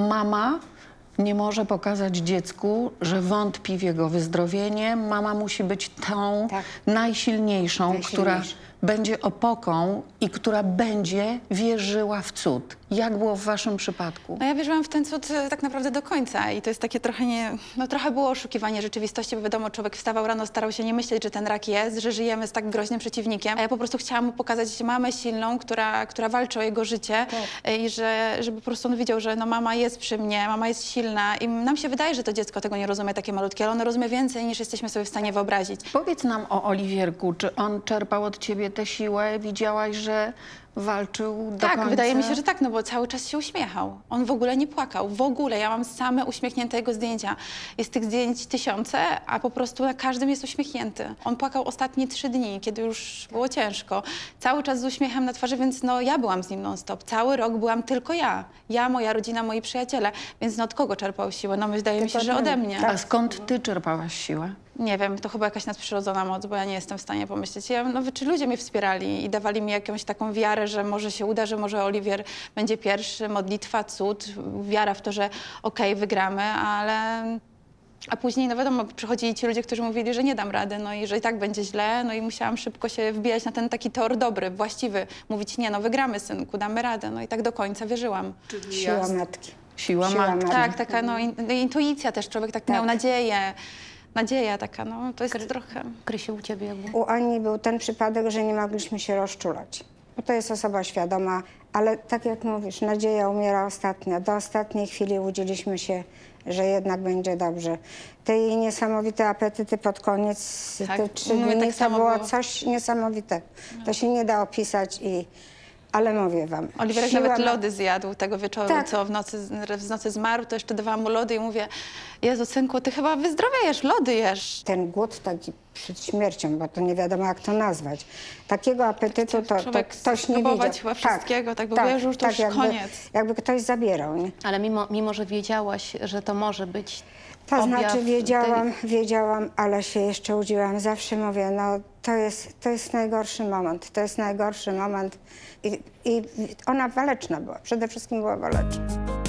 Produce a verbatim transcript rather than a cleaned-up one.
mama nie może pokazać dziecku, że wątpi w jego wyzdrowienie. Mama musi być tą tak. najsilniejszą, najsilniejszą, która będzie opoką i która będzie wierzyła w cud. Jak było w waszym przypadku? No ja wierzyłam w ten cud tak naprawdę do końca i to jest takie trochę nie... No trochę było oszukiwanie rzeczywistości, bo wiadomo, człowiek wstawał rano, starał się nie myśleć, że ten rak jest, że żyjemy z tak groźnym przeciwnikiem. A ja po prostu chciałam mu pokazać mamę silną, która, która walczy o jego życie tak. i że, żeby po prostu on widział, że no mama jest przy mnie, mama jest silna i nam się wydaje, że to dziecko tego nie rozumie, takie malutkie, ale ono rozumie więcej niż jesteśmy sobie w stanie wyobrazić. Powiedz nam o Oliwierku, czy on czerpał od ciebie tę siłę? Widziałaś, że walczył do tak, końca? Wydaje mi się, że tak, no bo cały czas się uśmiechał. On w ogóle nie płakał, w ogóle. Ja mam same uśmiechnięte jego zdjęcia. Jest tych zdjęć tysiące, a po prostu na każdym jest uśmiechnięty. On płakał ostatnie trzy dni, kiedy już było ciężko. Cały czas z uśmiechem na twarzy, więc no ja byłam z nim non-stop. Cały rok byłam tylko ja. Ja, moja rodzina, moi przyjaciele. Więc no od kogo czerpał siłę? No wydaje tylko mi się, że ode mnie. Tak. A skąd ty czerpałaś siłę? Nie wiem, to chyba jakaś nadprzyrodzona moc, bo ja nie jestem w stanie pomyśleć. Ja, no, czy ludzie mnie wspierali i dawali mi jakąś taką wiarę, że może się uda, że może Oliwier będzie pierwszy, modlitwa, cud, wiara w to, że okej, okay, wygramy, ale... A później, no wiadomo, przychodzili ci ludzie, którzy mówili, że nie dam rady, no i że i tak będzie źle, no i musiałam szybko się wbijać na ten taki tor dobry, właściwy, mówić nie, no wygramy, synku, damy radę, no i tak do końca wierzyłam. Czyli siła matki. Siła, siła matki. matki. Tak, taka no, intuicja też, człowiek tak, tak. miał nadzieję. Nadzieja taka, no to jest Kry, trochę... Krysiu, u ciebie jakby? U Ani był ten przypadek, że nie mogliśmy się rozczulać. Bo to jest osoba świadoma, ale tak jak mówisz, nadzieja umiera ostatnia. Do ostatniej chwili łudziliśmy się, że jednak będzie dobrze. Te jej niesamowite apetyty pod koniec, tak. te trzy dni, tak to było, było coś niesamowitego. No. To się nie da opisać i... Ale mówię wam. Oliwier nawet lody zjadł tego wieczoru, tak. co w nocy, w nocy zmarł, to jeszcze dawałam mu lody i mówię, Jezu, synku, ty chyba wyzdrowiejesz, lody jesz. Ten głód taki przed śmiercią, bo to nie wiadomo jak to nazwać. Takiego apetytu to, to ktoś nie widział. Chyba wszystkiego, tak, bo tak, wiesz, już tak, to już jakby, koniec. Jakby ktoś zabierał. Nie? Ale mimo, mimo, że wiedziałaś, że to może być To znaczy wiedziałam, tej... wiedziałam, ale się jeszcze łudziłam. Zawsze mówię, no to jest, to jest najgorszy moment, to jest najgorszy moment. I, i ona waleczna była, przede wszystkim była waleczna.